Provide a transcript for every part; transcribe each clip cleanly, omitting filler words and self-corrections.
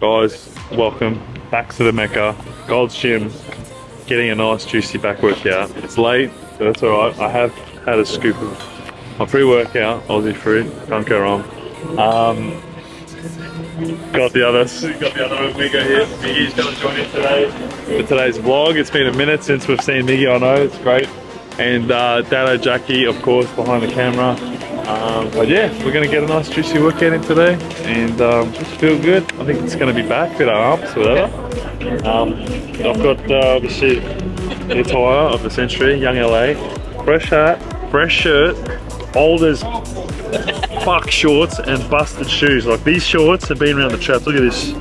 Guys, welcome back to the MECCA, Gold's Gym, getting a nice juicy back workout. It's late, so that's alright. I have had a scoop of my pre-workout, Aussie Fruit, can't go wrong. Got the other Miggy here. Miggy's going to join us today for today's vlog. It's been a minute since we've seen Miggy, I know, it's great. And Dano, Jackie, of course, behind the camera. But yeah, we're going to get a nice juicy workout in today and feel good. I think it's going to be back with our arms, whatever. I've got obviously the attire of the century, YoungLA. Fresh hat, fresh shirt, old as fuck shorts and busted shoes. Like these shorts have been around the traps, look at this.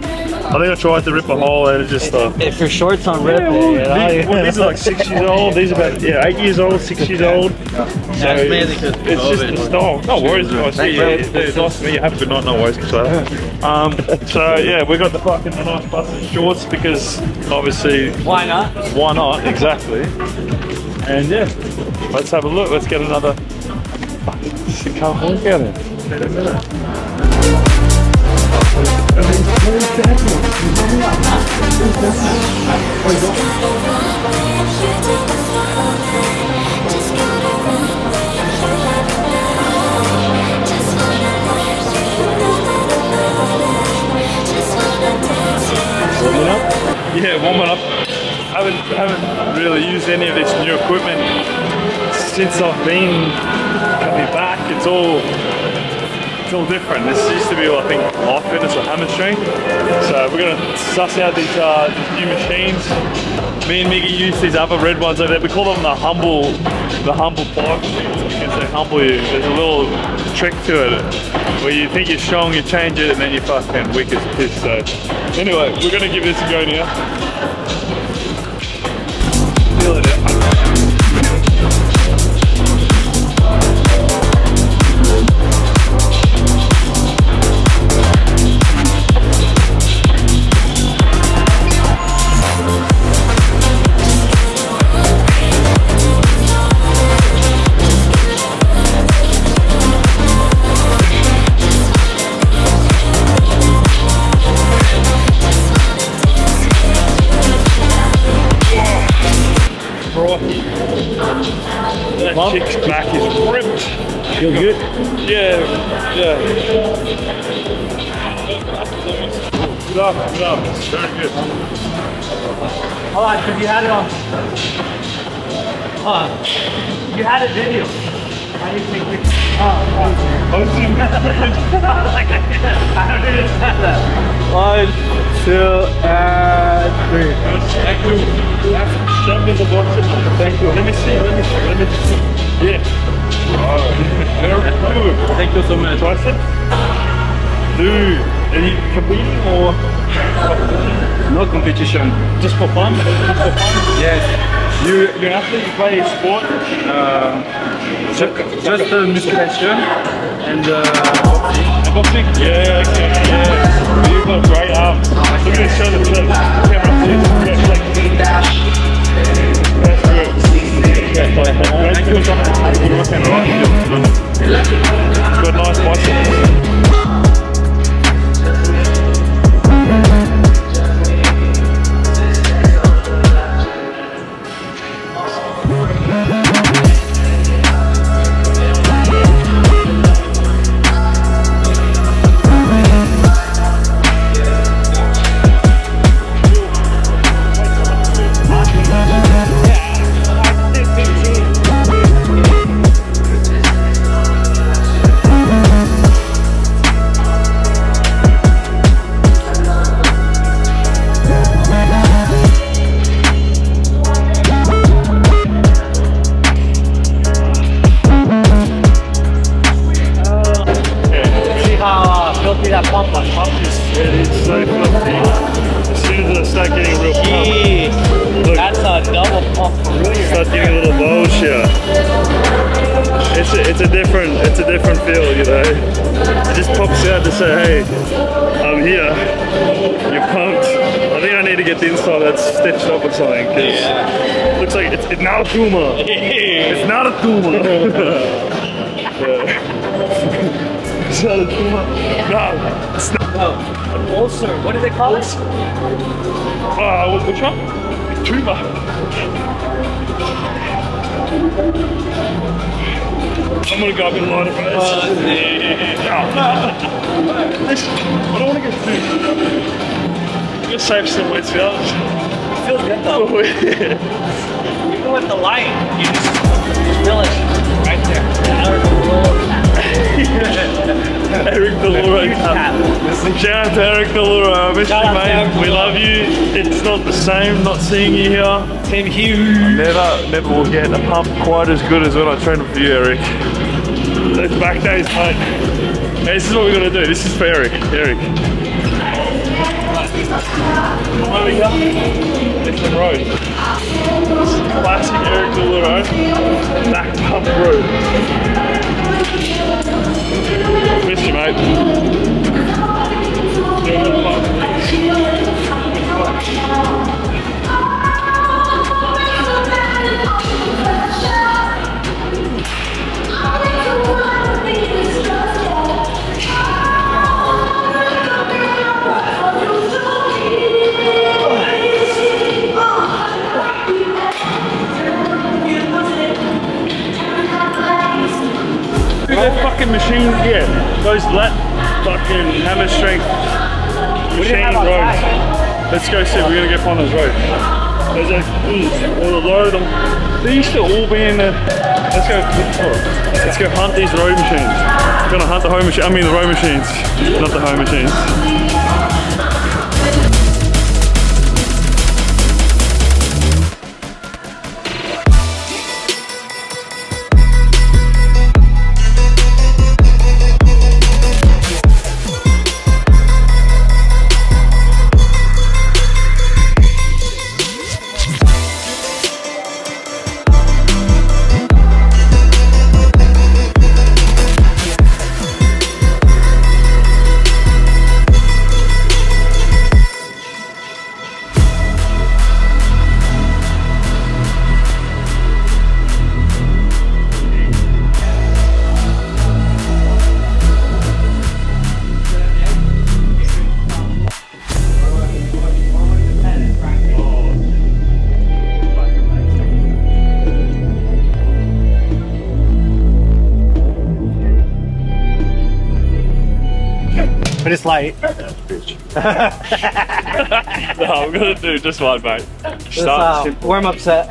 I think I tried to rip a hole and it just stopped. If your shorts on rip, yeah, well, these are like 6 years old, these are about 8 years old, 6 years old. So that's mainly because of COVID. It's just no, no worries, guys. It's nice to meet you. Have a good night, no worries. So yeah, we got the fucking nice busted shorts because obviously why not? Why not? Exactly. And yeah, let's have a look. Let's get another fucking look at it. Yeah, warming up. Haven't really used any of this new equipment since I've been coming back. It's all different. This used to be, I think, life fitness or hamstring. So we're gonna suss out these new machines. Me and Miggy use these other red ones over there. We call them the humble pipe machines because they humble you. There's a little trick to it where you think you're strong, you change it, and then you're fucking weak as piss. So anyway, we're gonna give this a go now. Feel it out. That chick's back is ripped. Feel good? Yeah, yeah. Good up, good up. It's very good. Hold on, because you had it on. Hold on. You had a video. I need to make pictures. I don't do that. 1, 2, and 3. Jump in the box. Thank you. Let me see. Yeah. Wow. Thank you so much. Triceps? Dude, are you competing or competition? No competition. Just for fun? Just for fun? Yes. You're an athlete, you play sport? Just musculation and boxing. Yeah, okay. Yeah. You've got great arms. Look at this, show the camera please. Good, nice watching. It's a different feel, you know. It just pops out to say, hey, I'm here. You're pumped. I think I need to get the inside that's stitched up or something. Yeah. It looks like it's not a tumor. It's not a tumor. No, it's not. An ulcer. What do they call it? Which one? Tumor. I'm gonna go up and line up for this. I don't want to get food. I'm gonna save some weight for the others. It feels good though. Even with the light, you just feel it right there. Eric DeLaure. Shout out to Eric DeLaure. I miss you, mate. We love you. It's not the same not seeing you here. Tim Hughes. Never will get a pump quite as good as when I trained for you, Eric. Those back days, mate. Hey, this is what we're gonna do. This is for Eric. It's the road. This is classic Eric DeLaure. Back pump road. Miss you, mate. That fucking machine, those lat fucking hammer strength machine roads. Let's go see if we're gonna get on those roads. Those all the load them. They used to all be in the. Let's go. Let's go hunt these road machines. We're gonna hunt the home machine. I mean the road machines, not the home machines. But it's light. No, we're gonna do just one, mate. Start simple. Warm up set.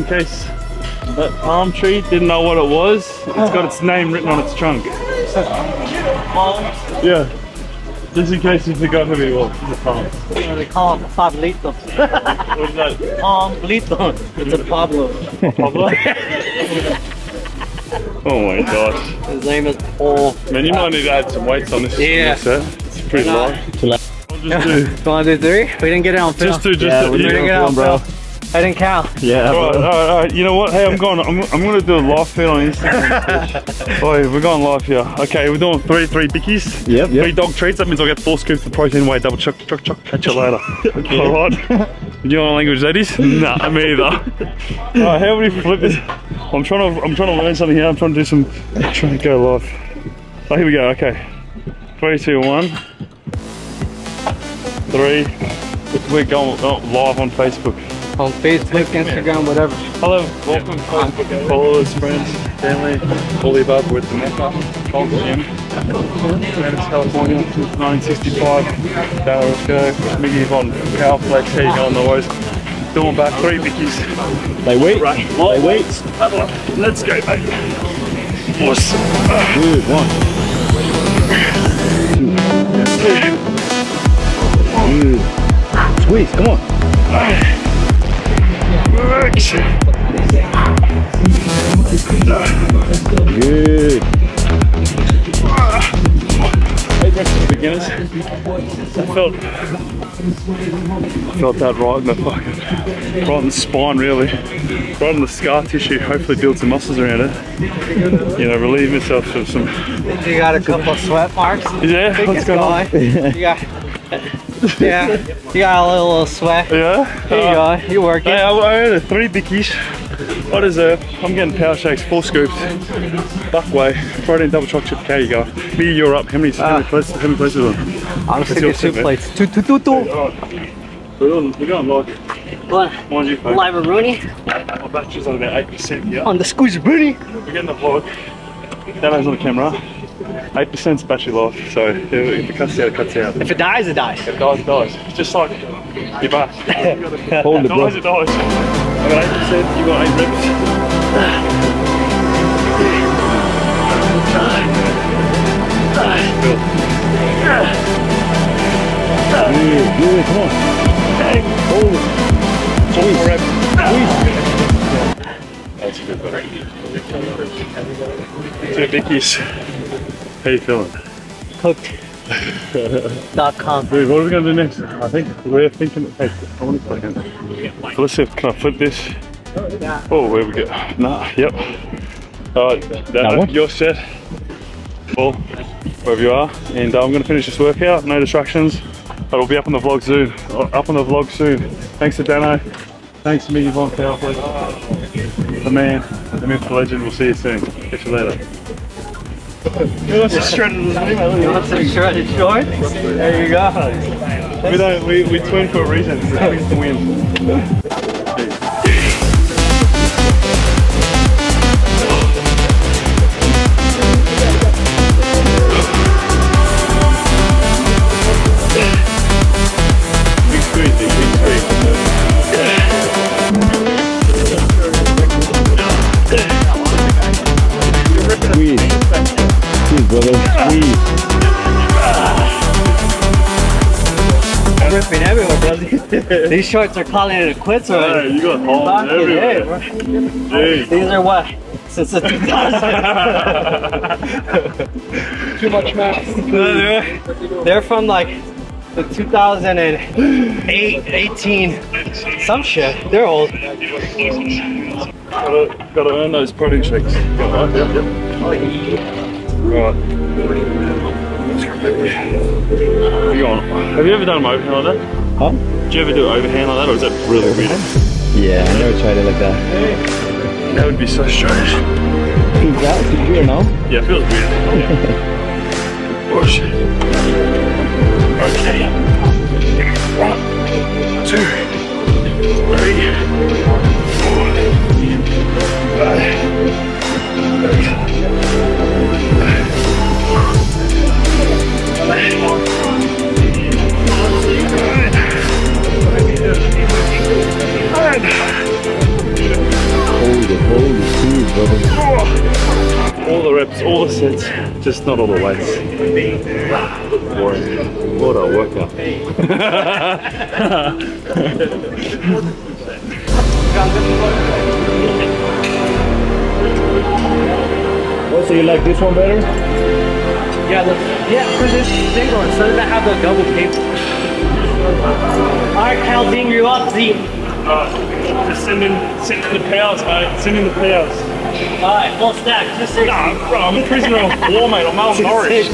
In case that palm tree didn't know what it was, it's got its name written on its trunk. Yeah, just in case you forgot who it was. It's a palm. They call it Pablito. What is that? Pablito. It's a Pablo. Pablo? Oh my gosh. His name is Paul. Man, you might need to add some weights on this. Yeah. It's pretty light. I'll just do. Want to do three? We didn't get it on film. We didn't get it on film, bro. I didn't count. Yeah. All right. You know what? Hey, I'm gonna do a live feed on Instagram. Oh, we're going live here. Okay, we're doing three bickies. Yep. 3 dog treats. That means I'll get 4 scoops of protein weight. Double chuck. Catch you later. Okay. All right. You know what language that is? Nah, me either. All right. How would you flip this? I'm trying to learn something here. I'm trying to go live. Oh, here we go. Okay. 3, 2, 1. 3. We're going live on Facebook. On Facebook, Instagram, whatever. Hello, welcome to followers, friends, family, fully above with the MECCA, Gold's Gym, California, 1965, Dano, let's go, Miggy Von, Powerflex, how you going, the boys? Doing back 3 bickies. They wait, right. They wait. Let's go, mate. Awesome. Good, 1, 2, 3. Squeeze, come on. Good. Rest of the beginners. I felt that right in the fucking, right in the spine really. Right in the scar tissue, hopefully build some muscles around it. You know, relieve yourself of some... You got a couple of sweat marks? Yeah, what's going on? You got a little sweat. Yeah? There you go, you're working. Yeah, I had 3 bickies. I deserve. I'm getting power shakes, 4 scoops, buckway, protein double chocolate chip patty go. Me, you're up. How many places are on? I'm just gonna get 2 plates. Two. We're going like. What? Mind you, folks. Live a Rooney. My battery's on about 8% here. On the squeeze Rooney. We're getting the vlog. Dano's on the camera. 8% battery life, so if it cuts out, it cuts out. If it dies, it dies. If it dies, it dies. It's just like your back. Hold the blood. It dies, it dies. I got 8%, you got 8 reps. Yeah, come on. Hey, that's a good one. 2 bickies. How you feeling? Hooked.com. Dude, what are we going to do next? I think we're thinking it takes 20 seconds. So let's see if can I flip this. Oh, where we go? Nah, yep. Alright, Dano, you're set. Well, wherever you are. And I'm going to finish this workout, no distractions. It'll be up on the vlog soon. Thanks to Dano. Thanks to Miggy Von Cowpley. The man, the myth, the legend. We'll see you soon. Catch you later. He wants a shredded short. There you go. We twin for a reason. It's to win. These shorts are calling it quits already. You got holes everywhere. Dude. These are what? Since the 2000s. Too much mass. They're from like the 2008, 18, some shit. They're old. Gotta earn those protein shakes. Right, Hang on. Have you ever done an open like that? Huh? Did you ever do overhand like that, or is that really weird? Yeah, I never tried it like that. Hey. That would be so strange. Feels out, did you or no? Yeah, it feels weird. Yeah. Oh shit. Okay. 1, 2, 3, 4, 5, 6, 7, 8, 9, 10. All the reps, all the sets, just not all the weights. Boring. What a workout. What, so you like this one better? Yeah, for this single one, so doesn't that have the double cable? Alright, Cal, ding you up, Z. Just send in the powers, mate. Send in the powers. Alright, full stack. Just say. Nah, bro, I'm a prisoner of war, mate. I'm malnourished.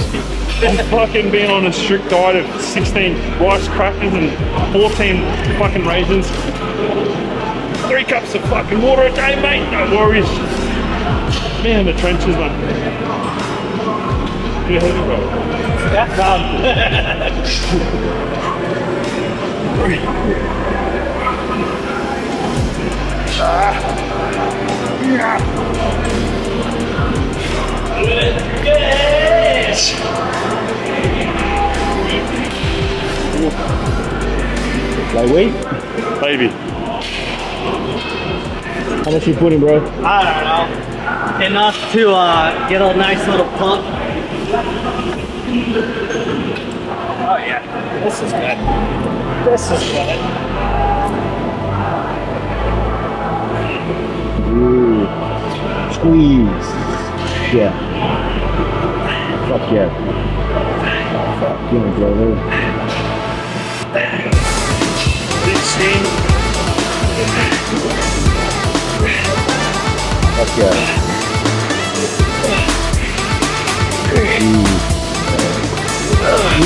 I'm fucking being on a strict diet of 16 rice crackers and 14 fucking raisins. 3 cups of fucking water a day, mate. No worries. Man, the trenches, mate. You're heavy, bro. That's Lightweight? Baby. How much you putting, bro? I don't know. Enough to get a nice little pump. Oh yeah, this is good. This is good. Ooh. Squeeze. Yeah. Fuck yeah. Oh, fuck, you wanna go there? Fuck yeah.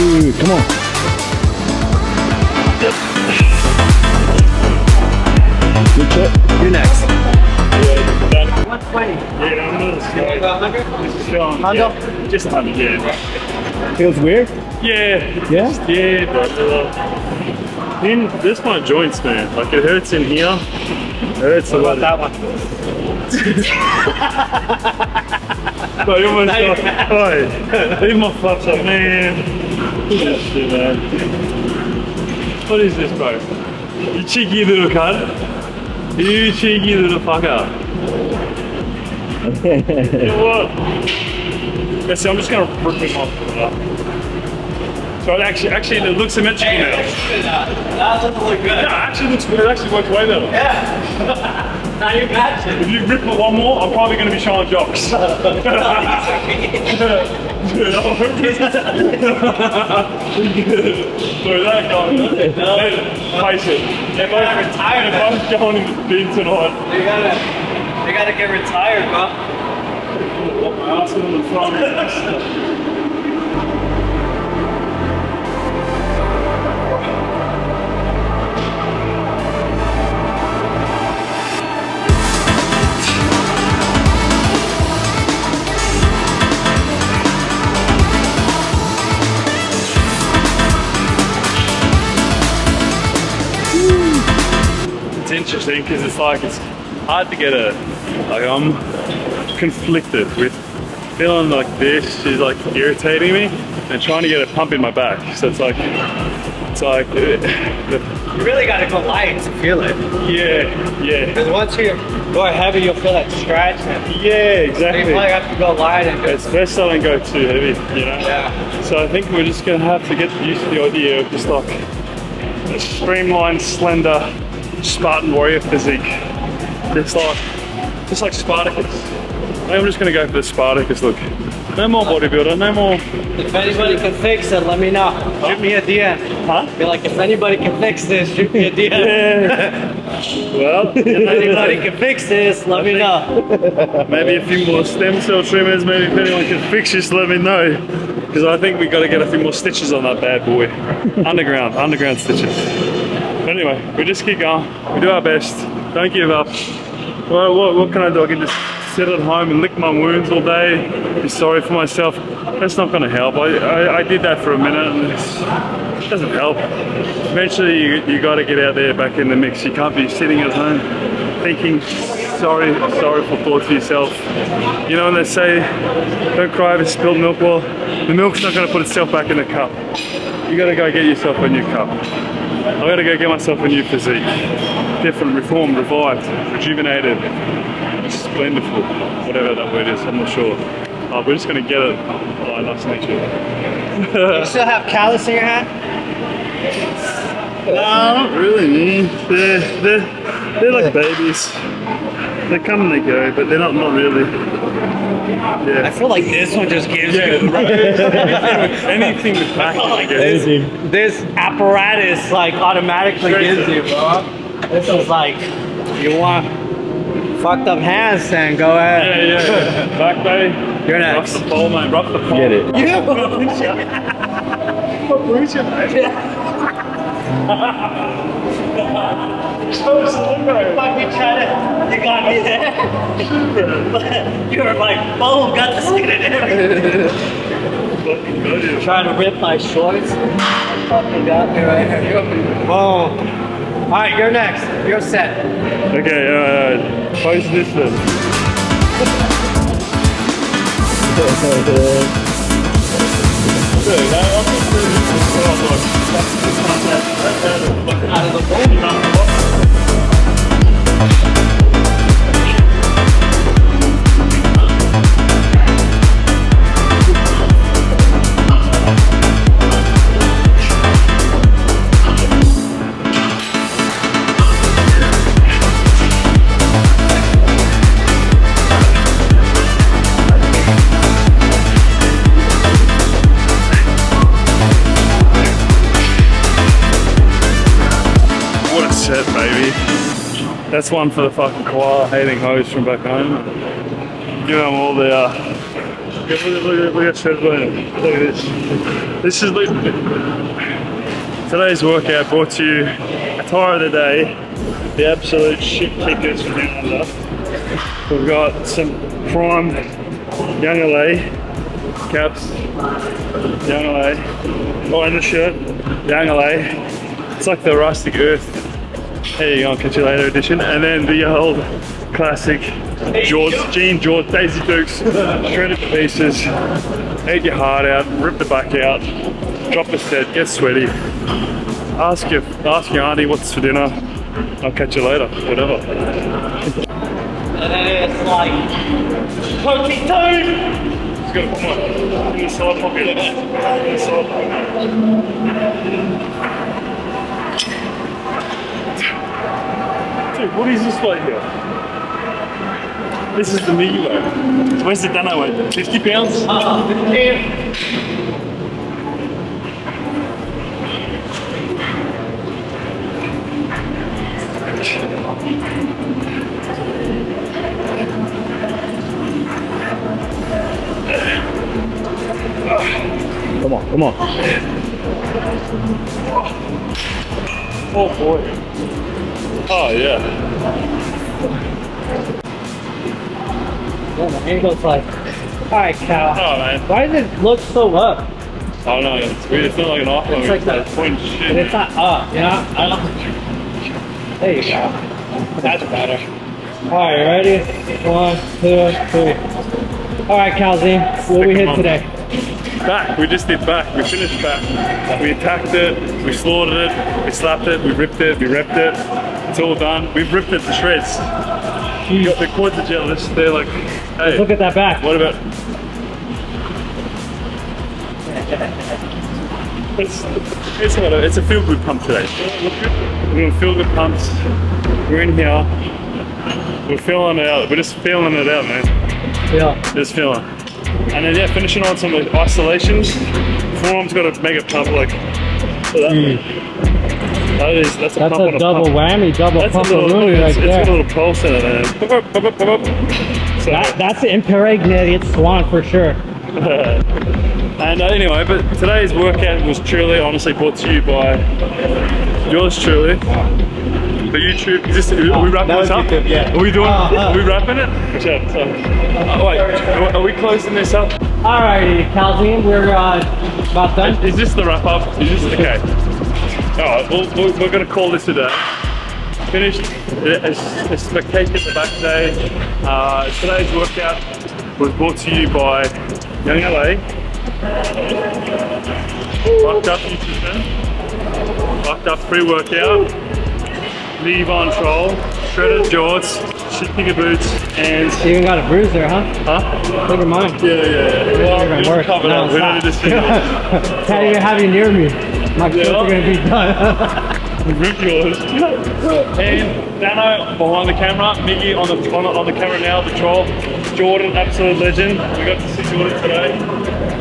Dude, come on. You're next. Yeah, 120. Yeah, I'm not scared. 100? Just 100, yeah. Feels weird? Yeah. Yeah? Yeah, but this my joints, man. Like, it hurts in here. It hurts a lot. That one? But it was like, oh, leave my flaps up, man. That's too bad. What is this, bro? You cheeky little cunt. You cheeky little fucker. You know what? Yeah, see, I'm just gonna rip him off. So it actually it looks symmetrical now. That doesn't look good. No, it actually looks good. It actually works way better. Yeah. Now you imagine. If you rip it one more, I'm probably gonna be showing jocks. Dude, I'm so that guy, face it, if I'm going in the bin tonight. They gotta get retired, bro. What my ass on the front of this interesting because it's like it's hard to get a like I'm conflicted with feeling like this is like irritating me and trying to get a pump in my back, so it's like you really gotta go light to feel it. Yeah because once you go heavy you'll feel that stretch and yeah, exactly, so you probably have to go light and go. It's best I don't go too heavy, you know. Yeah, so I think we're just gonna have to get used to the idea of just like a streamlined slender Spartan warrior physique. Just like Spartacus. I'm just gonna go for the Spartacus look. No more bodybuilder, no more. If anybody can fix it, let me know. Huh? Shoot me a DM. Huh? Be like, if anybody can fix this, shoot me a DM. Yeah. Well, if anybody can fix this, let me know. Maybe a few more stem cell trimmers. Maybe if anyone can fix this, let me know. Because I think we got to get a few more stitches on that bad boy. underground stitches. Anyway, we just keep going. We do our best. Don't give up. Well, what can I do? I can just sit at home and lick my wounds all day, be sorry for myself. That's not going to help. I did that for a minute and it doesn't help. Eventually you got to get out there back in the mix. You can't be sitting at home thinking sorrowful thoughts for yourself. You know when they say, don't cry over spilled milk, well, the milk's not going to put itself back in the cup. You got to go get yourself a new cup. I gotta go get myself a new physique. Different, reformed, revived, rejuvenated. Splendiful, whatever that word is, I'm not sure. We're just gonna get it. Oh, nice to meet you. Do you still have callus in your hand? No, not really. They're like babies. They come and they go, but they're not really. Yeah. I feel like this one just gives you anything with back. Like this apparatus like automatically gives you, bro. This is like you want fucked up hands, then go ahead. Yeah. Back bay. You're next. Rock the pole, man. Rock the pole. Get it. You got me there. You were like, boom, got the skin and everything. Trying to rip my shorts. Fucking got me right here. Boom. All right, you're next. You're set. Okay, alright. Pose this then. Dude, I'm just doing this. Out of the bowl. baby. That's one for the fucking koala hating hoes from back home. Give them all the look at shred blender. Look at this. This is today's workout brought to you a tire of the day, the absolute shit kickers from down under. We've got some prime YoungLA caps, YoungLA, oh, and the shirt, YoungLA. It's like the rustic earth, hey, I'll catch you later edition. And then the old classic Jean George, Daisy Dukes, shredded pieces, eat your heart out, rip the back out, drop a set, get sweaty, ask your auntie what's for dinner, I'll catch you later, whatever. And then it's like, coaching tone! It's got a point in the side pocket. Dude, what is this weight here? This is the Miggy weight. Where's the Dano weight? 50 pounds? 50 pounds. Come on, come on. Oh boy. Oh yeah. Yeah, my ankle's like, alright cow. Oh man. Why does it look so up? I don't know, it's weird, it's not like an off one. It's like that point shit. It's not up, you know? I don't... There you go. That's better. Alright, ready? 1, 2, 3. Alright Calzy, what we hit today? Back, we just did back, we finished back. We attacked it, we slaughtered it, we slapped it, we ripped it, we repped it. It's all done. We've ripped it to shreds. You got the quadriceps. They're like, hey, look at that back. What about? It's a feel good pump today. We're doing feel good pumps. We're in here. We're feeling it out. We're just feeling it out, man. Yeah. Just feeling. And then yeah, finishing on some like isolations. Forearm's got to make a pump like that. Mm. That's a double whammy, double pump, right there. It's got a little pulse in it, man. So, that's the impregnated swan for sure. And anyway, but today's workout was truly, honestly, brought to you by yours truly. The YouTube. Are we wrapping this up? Yeah. Are we doing? Are we wrapping it? Wait, are we closing this up? Alrighty, Calzine, we're about done. Is this the wrap up? Is this the cake? Alright, we're going to call this a day. Finished a spectacular back day. Today's workout was brought to you by YoungLA, Bucked Up Nutrition, Bucked Up Pre-Workout, Leave On Troll, Shredded Jorts, Shit Kicker Boots, and... You even got a bruiser, huh? Huh? Look at mine. Yeah, yeah, yeah. Well, covered up. We don't need to see it. Can't even have you near me. My kids are going to be done. Rip yours. And Dano behind the camera, Miggy on the camera now, the troll. Jordan, absolute legend. We got to see Jordan today.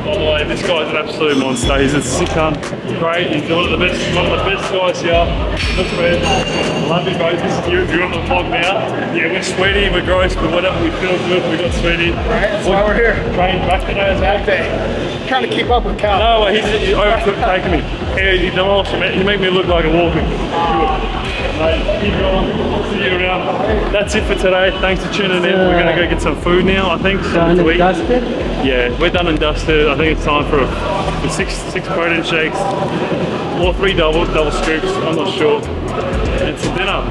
By the way, this guy's an absolute monster. He's a sick cunt. Great. He's one of the best guys here. Good friend. Love you both. You're on the vlog now. Yeah, we're sweaty, we're gross, but whatever, we feel good. We got sweaty. Right, that's why we're here. Trained back today. Back day. Trying to keep up with Cal. No, he's overtaking me. You make me look like a walking. Keep going. See you around. That's it for today. Thanks for tuning in. We're going to go get some food now, I think. Done and dusted? Yeah, we're done and dusted. I think it's time for six protein shakes or 3 double scoops. I'm not sure. And some dinner.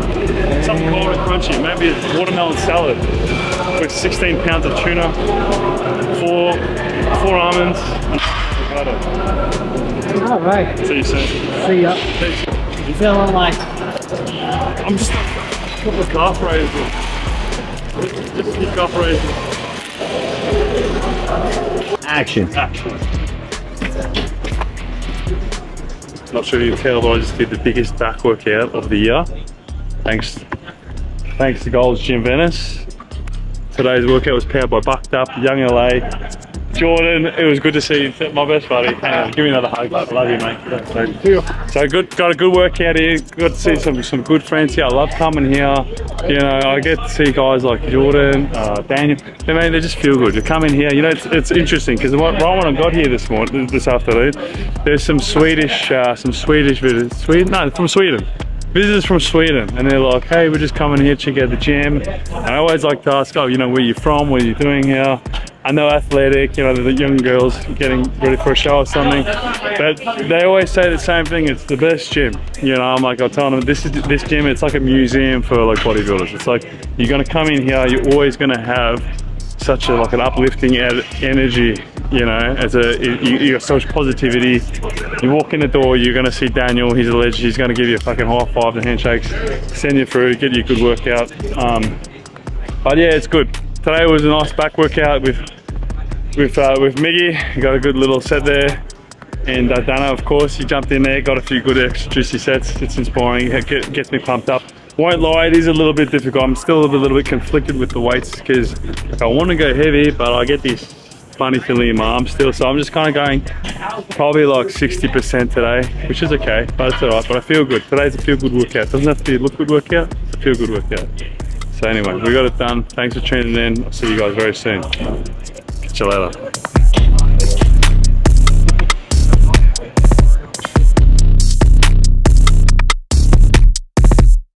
Something cold and crunchy. Maybe a watermelon salad with 16 pounds of tuna, 4 almonds, and avocado. All right. See you soon. See ya. You feeling like? I'm just a couple of calf raises. Just keep calf raises. Action. Action. Not sure if you can tell, but I just did the biggest back workout of the year. Thanks to Gold's Gym Venice. Today's workout was powered by Bucked Up, YoungLA, Jordan, it was good to see you, my best buddy. Hang on, give me another hug. Love you, mate. So good, got a good workout here. Got to see some good friends here. I love coming here. You know, I get to see guys like Jordan, Daniel. I mean, they just feel good. You come in here, you know, it's interesting because right when I got here this morning, this afternoon, there's some Swedish visitors. From Sweden. Visitors from Sweden, and they're like, hey, we're just coming here, check out the gym. And I always like to ask, oh, you know, where you're from, what are you doing here? I know athletic, you know, the young girls getting ready for a show or something, but they always say the same thing, it's the best gym. You know, I'm like, I'm telling them, this gym, it's like a museum for like bodybuilders. It's like, you're gonna come in here, you're always gonna have such a, like an uplifting energy, you know, you got so much positivity. You walk in the door, you're gonna see Daniel, he's a legend, he's gonna give you a fucking high five and handshakes, send you through, get you a good workout. But yeah, it's good. Today was a nice back workout with Miggy. Got a good little set there. And Dano, of course, he jumped in there, got a few good extra juicy sets. It's inspiring, it gets me pumped up. Won't lie, it is a little bit difficult. I'm still a little bit conflicted with the weights because I want to go heavy, but I get this funny feeling in my arm still. So I'm just kind of going probably like 60% today, which is okay, but it's all right. But I feel good. Today's a feel good workout. Doesn't have to be a look good workout, it's a feel good workout. So anyway, we got it done. Thanks for tuning in. I'll see you guys very soon. Catch you later.